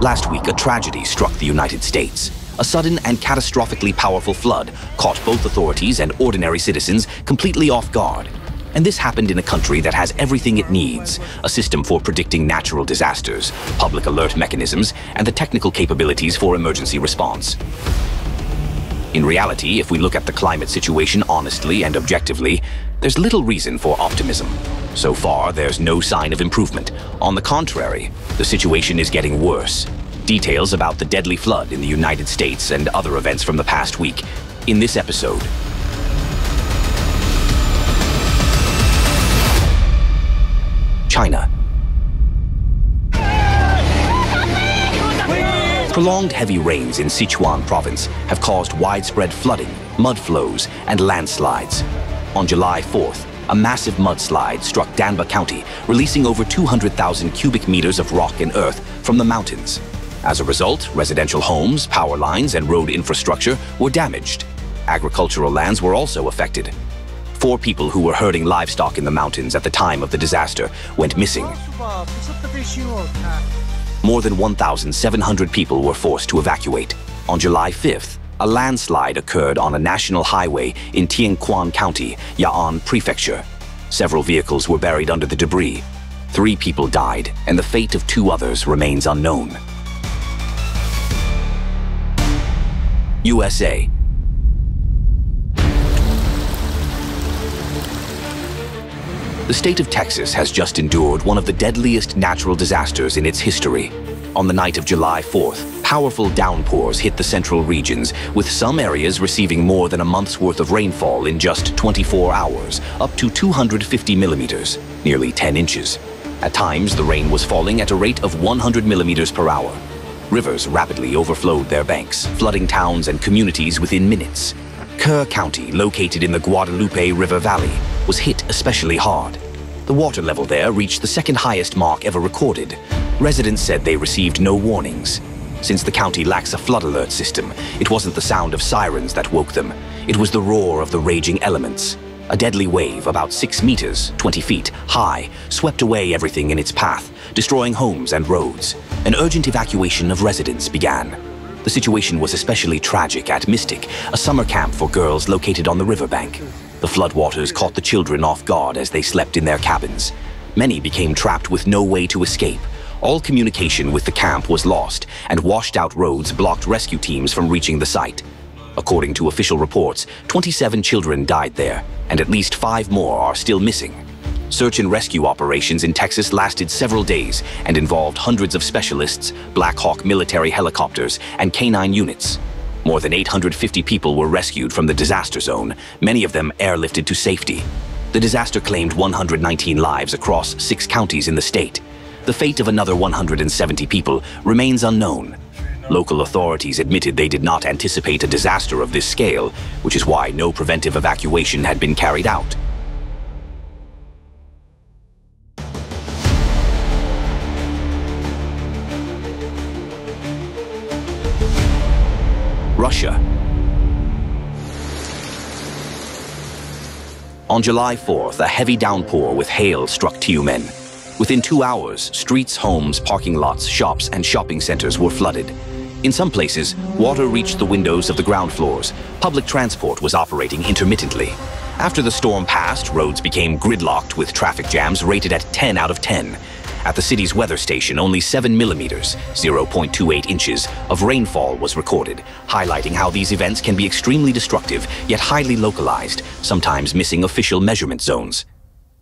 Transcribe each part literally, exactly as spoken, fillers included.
Last week, a tragedy struck the United States. A sudden and catastrophically powerful flood caught both authorities and ordinary citizens completely off guard. And this happened in a country that has everything it needs, a system for predicting natural disasters, public alert mechanisms, and the technical capabilities for emergency response. In reality, if we look at the climate situation honestly and objectively, there's little reason for optimism. So far, there's no sign of improvement. On the contrary, the situation is getting worse. Details about the deadly flood in the United States and other events from the past week in this episode. China. Prolonged heavy rains in Sichuan province have caused widespread flooding, mud flows, and landslides. On July fourth, a massive mudslide struck Danba County, releasing over two hundred thousand cubic meters of rock and earth from the mountains. As a result, residential homes, power lines, and road infrastructure were damaged. Agricultural lands were also affected. Four people who were herding livestock in the mountains at the time of the disaster went missing. More than one thousand seven hundred people were forced to evacuate. On July fifth, a landslide occurred on a national highway in Tianquan County, Ya'an Prefecture. Several vehicles were buried under the debris. Three people died, and the fate of two others remains unknown. U S A. The state of Texas has just endured one of the deadliest natural disasters in its history. On the night of July fourth, powerful downpours hit the central regions, with some areas receiving more than a month's worth of rainfall in just twenty-four hours, up to two hundred fifty millimeters, nearly ten inches. At times, the rain was falling at a rate of one hundred millimeters per hour. Rivers rapidly overflowed their banks, flooding towns and communities within minutes. Kerr County, located in the Guadalupe River Valley, was hit especially hard. The water level there reached the second highest mark ever recorded. Residents said they received no warnings. Since the county lacks a flood alert system, it wasn't the sound of sirens that woke them. It was the roar of the raging elements. A deadly wave about six meters, twenty feet, high, swept away everything in its path, destroying homes and roads. An urgent evacuation of residents began. The situation was especially tragic at Mystic, a summer camp for girls located on the riverbank. The floodwaters caught the children off guard as they slept in their cabins. Many became trapped with no way to escape. All communication with the camp was lost, and washed-out roads blocked rescue teams from reaching the site. According to official reports, twenty-seven children died there, and at least five more are still missing. Search and rescue operations in Texas lasted several days and involved hundreds of specialists, Black Hawk military helicopters, and canine units. More than eight hundred fifty people were rescued from the disaster zone, many of them airlifted to safety. The disaster claimed one hundred nineteen lives across six counties in the state. The fate of another one hundred seventy people remains unknown. Local authorities admitted they did not anticipate a disaster of this scale, which is why no preventive evacuation had been carried out. Russia. On July fourth, a heavy downpour with hail struck Tiumen. Within two hours, streets, homes, parking lots, shops, and shopping centers were flooded. In some places, water reached the windows of the ground floors. Public transport was operating intermittently. After the storm passed, roads became gridlocked with traffic jams rated at ten out of ten. At the city's weather station, only seven millimeters, zero point two eight inches, of rainfall was recorded, highlighting how these events can be extremely destructive, yet highly localized, sometimes missing official measurement zones.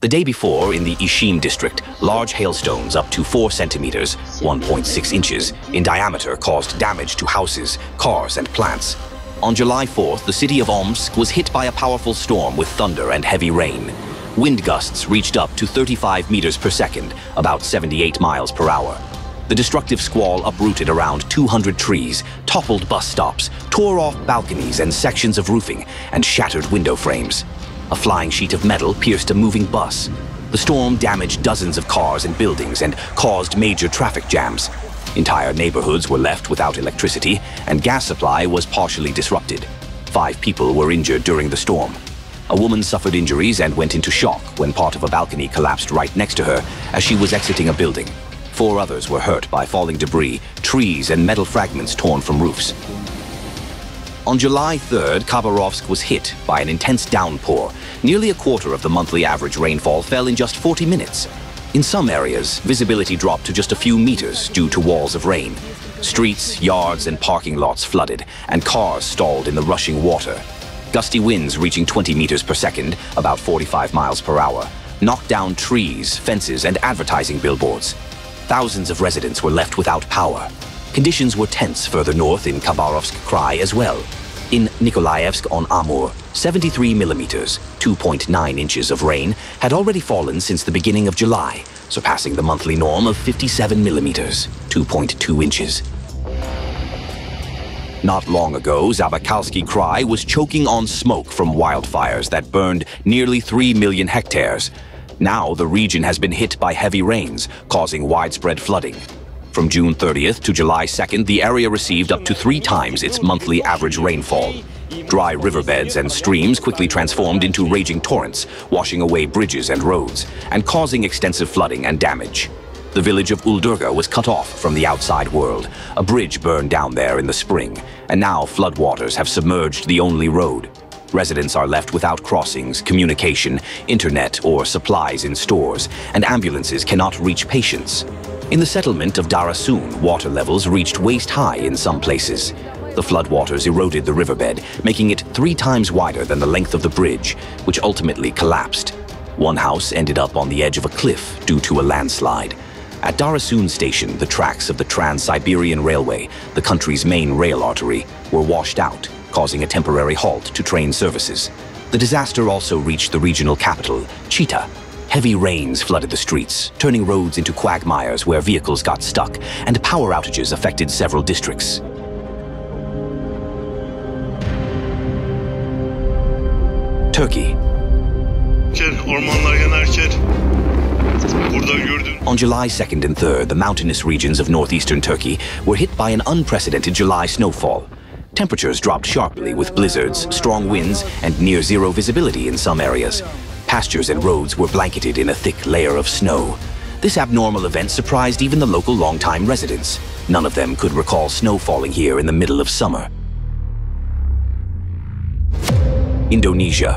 The day before, in the Ishim district, large hailstones up to four centimeters, one point six inches, in diameter caused damage to houses, cars, and plants. On July fourth, the city of Omsk was hit by a powerful storm with thunder and heavy rain. Wind gusts reached up to thirty-five meters per second, about seventy-eight miles per hour. The destructive squall uprooted around two hundred trees, toppled bus stops, tore off balconies and sections of roofing, and shattered window frames. A flying sheet of metal pierced a moving bus. The storm damaged dozens of cars and buildings and caused major traffic jams. Entire neighborhoods were left without electricity, and gas supply was partially disrupted. Five people were injured during the storm. A woman suffered injuries and went into shock when part of a balcony collapsed right next to her as she was exiting a building. Four others were hurt by falling debris, trees and metal fragments torn from roofs. On July third, Khabarovsk was hit by an intense downpour. Nearly a quarter of the monthly average rainfall fell in just forty minutes. In some areas, visibility dropped to just a few meters due to walls of rain. Streets, yards, and parking lots flooded, and cars stalled in the rushing water. Gusty winds reaching twenty meters per second, about forty-five miles per hour, knocked down trees, fences, and advertising billboards. Thousands of residents were left without power. Conditions were tense further north in Khabarovsk Krai as well. In Nikolaevsk-on-Amur, seventy-three millimeters, two point nine inches of rain had already fallen since the beginning of July, surpassing the monthly norm of fifty-seven millimeters, two point two inches. Not long ago, Zabaykalsky Krai was choking on smoke from wildfires that burned nearly three million hectares. Now the region has been hit by heavy rains, causing widespread flooding. From June thirtieth to July second, the area received up to three times its monthly average rainfall. Dry riverbeds and streams quickly transformed into raging torrents, washing away bridges and roads, and causing extensive flooding and damage. The village of Uldurga was cut off from the outside world. A bridge burned down there in the spring, and now floodwaters have submerged the only road. Residents are left without crossings, communication, internet, or supplies in stores, and ambulances cannot reach patients. In the settlement of Darasun, water levels reached waist-high in some places. The floodwaters eroded the riverbed, making it three times wider than the length of the bridge, which ultimately collapsed. One house ended up on the edge of a cliff due to a landslide. At Darasun Station, the tracks of the Trans-Siberian Railway, the country's main rail artery, were washed out, causing a temporary halt to train services. The disaster also reached the regional capital, Chita. Heavy rains flooded the streets, turning roads into quagmires where vehicles got stuck, and power outages affected several districts. Turkey. On July second and third, the mountainous regions of northeastern Turkey were hit by an unprecedented July snowfall. Temperatures dropped sharply with blizzards, strong winds, and near-zero visibility in some areas. Pastures and roads were blanketed in a thick layer of snow. This abnormal event surprised even the local longtime residents. None of them could recall snow falling here in the middle of summer. Indonesia.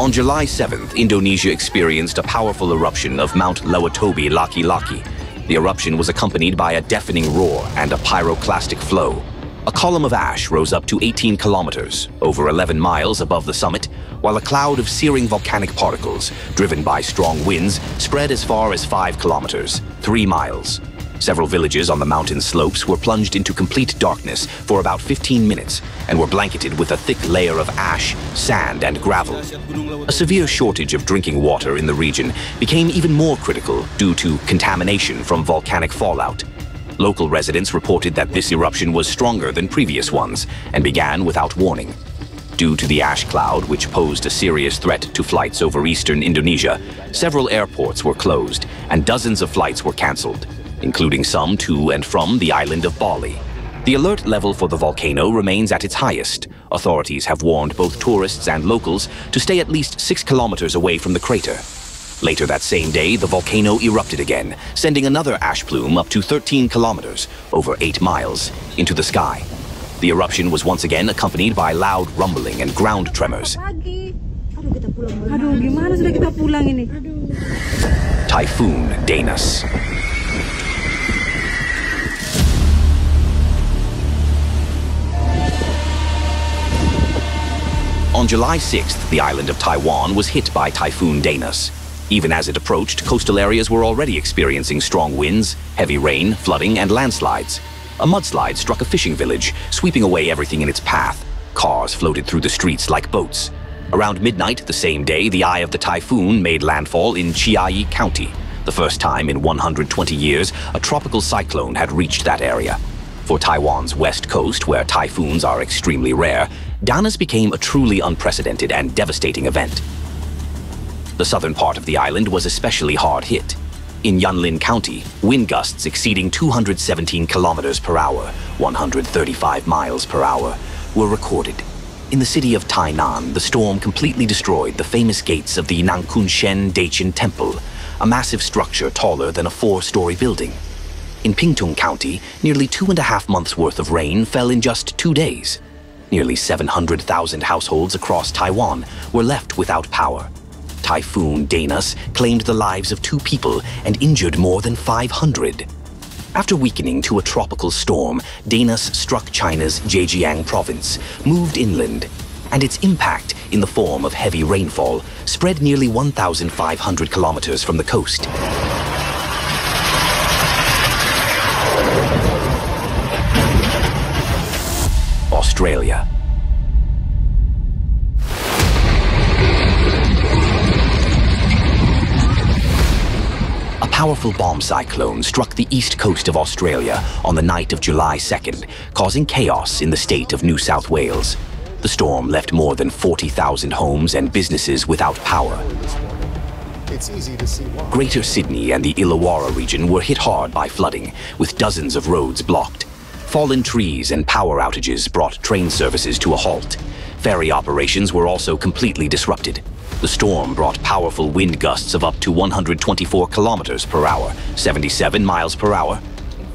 On July seventh, Indonesia experienced a powerful eruption of Mount Lewotobi Laki Laki. The eruption was accompanied by a deafening roar and a pyroclastic flow. A column of ash rose up to eighteen kilometers, over eleven miles above the summit, while a cloud of searing volcanic particles, driven by strong winds, spread as far as five kilometers, three miles. Several villages on the mountain slopes were plunged into complete darkness for about fifteen minutes and were blanketed with a thick layer of ash, sand, and gravel. A severe shortage of drinking water in the region became even more critical due to contamination from volcanic fallout. Local residents reported that this eruption was stronger than previous ones and began without warning. Due to the ash cloud, which posed a serious threat to flights over eastern Indonesia, several airports were closed and dozens of flights were canceled, including some to and from the island of Bali. The alert level for the volcano remains at its highest. Authorities have warned both tourists and locals to stay at least six kilometers away from the crater. Later that same day, the volcano erupted again, sending another ash plume up to thirteen kilometers, over eight miles, into the sky. The eruption was once again accompanied by loud rumbling and ground tremors. Typhoon Danas. On July sixth, the island of Taiwan was hit by Typhoon Danas. Even as it approached, coastal areas were already experiencing strong winds, heavy rain, flooding, and landslides. A mudslide struck a fishing village, sweeping away everything in its path. Cars floated through the streets like boats. Around midnight the same day, the eye of the typhoon made landfall in Chiayi County. The first time in one hundred twenty years, a tropical cyclone had reached that area. For Taiwan's west coast, where typhoons are extremely rare, Danas became a truly unprecedented and devastating event. The southern part of the island was especially hard hit. In Yunlin County, wind gusts exceeding two hundred seventeen kilometers per hour, one hundred thirty-five miles per hour, were recorded. In the city of Tainan, the storm completely destroyed the famous gates of the Nankunshen Daichin Temple, a massive structure taller than a four-story building. In Pingtung County, nearly two and a half months' worth of rain fell in just two days. Nearly seven hundred thousand households across Taiwan were left without power. Typhoon Danas claimed the lives of two people and injured more than five hundred. After weakening to a tropical storm, Danas struck China's Zhejiang province, moved inland, and its impact, in the form of heavy rainfall, spread nearly one thousand five hundred kilometers from the coast. Australia. A powerful bomb cyclone struck the east coast of Australia on the night of July second, causing chaos in the state of New South Wales. The storm left more than forty thousand homes and businesses without power. It's easy to see why. Greater Sydney and the Illawarra region were hit hard by flooding, with dozens of roads blocked. Fallen trees and power outages brought train services to a halt. Ferry operations were also completely disrupted. The storm brought powerful wind gusts of up to one hundred twenty-four kilometers per hour, seventy-seven miles per hour.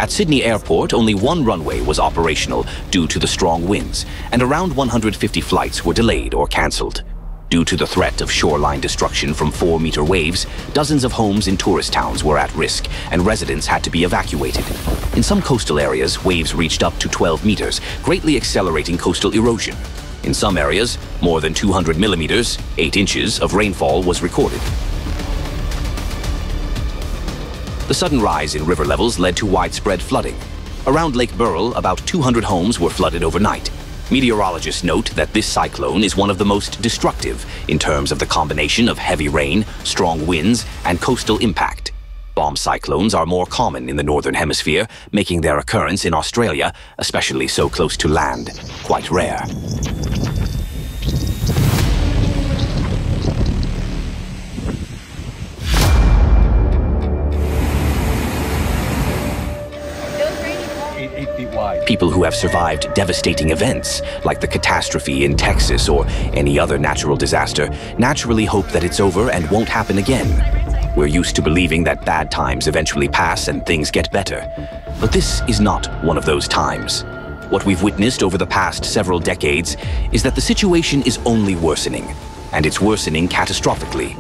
At Sydney Airport, only one runway was operational due to the strong winds, and around one hundred fifty flights were delayed or cancelled. Due to the threat of shoreline destruction from four-meter waves, dozens of homes in tourist towns were at risk, and residents had to be evacuated. In some coastal areas, waves reached up to twelve meters, greatly accelerating coastal erosion. In some areas, more than two hundred millimeters, eight inches, of rainfall was recorded. The sudden rise in river levels led to widespread flooding. Around Lake Burrell, about two hundred homes were flooded overnight. Meteorologists note that this cyclone is one of the most destructive in terms of the combination of heavy rain, strong winds, and coastal impact. Bomb cyclones are more common in the Northern Hemisphere, making their occurrence in Australia, especially so close to land, quite rare. People who have survived devastating events, like the catastrophe in Texas or any other natural disaster, naturally hope that it's over and won't happen again. We're used to believing that bad times eventually pass and things get better. But this is not one of those times. What we've witnessed over the past several decades is that the situation is only worsening, and it's worsening catastrophically.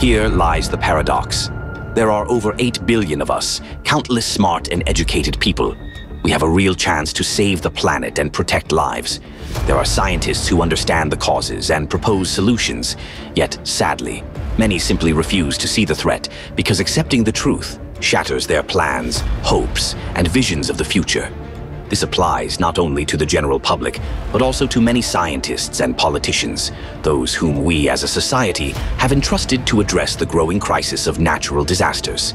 Here lies the paradox. There are over eight billion of us, countless smart and educated people. We have a real chance to save the planet and protect lives. There are scientists who understand the causes and propose solutions. Yet, sadly, many simply refuse to see the threat because accepting the truth shatters their plans, hopes, and visions of the future. This applies not only to the general public, but also to many scientists and politicians, those whom we as a society have entrusted to address the growing crisis of natural disasters.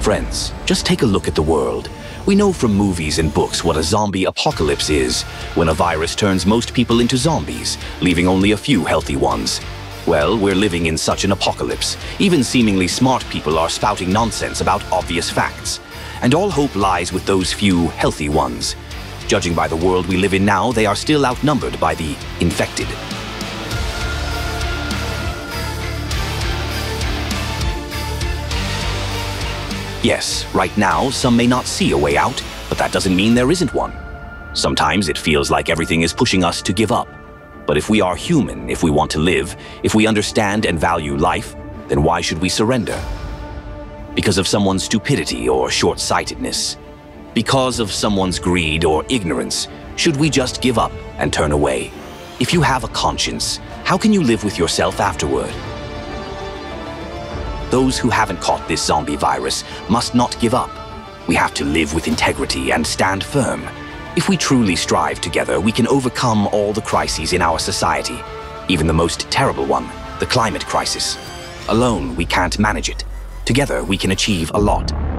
Friends, just take a look at the world. We know from movies and books what a zombie apocalypse is, when a virus turns most people into zombies, leaving only a few healthy ones. Well, we're living in such an apocalypse. Even seemingly smart people are spouting nonsense about obvious facts. And all hope lies with those few healthy ones. Judging by the world we live in now, they are still outnumbered by the infected. Yes, right now, some may not see a way out, but that doesn't mean there isn't one. Sometimes it feels like everything is pushing us to give up. But if we are human, if we want to live, if we understand and value life, then why should we surrender? Because of someone's stupidity or short-sightedness? Because of someone's greed or ignorance, should we just give up and turn away? If you have a conscience, how can you live with yourself afterward? Those who haven't caught this zombie virus must not give up. We have to live with integrity and stand firm. If we truly strive together, we can overcome all the crises in our society, even the most terrible one, the climate crisis. Alone, we can't manage it. Together, we can achieve a lot.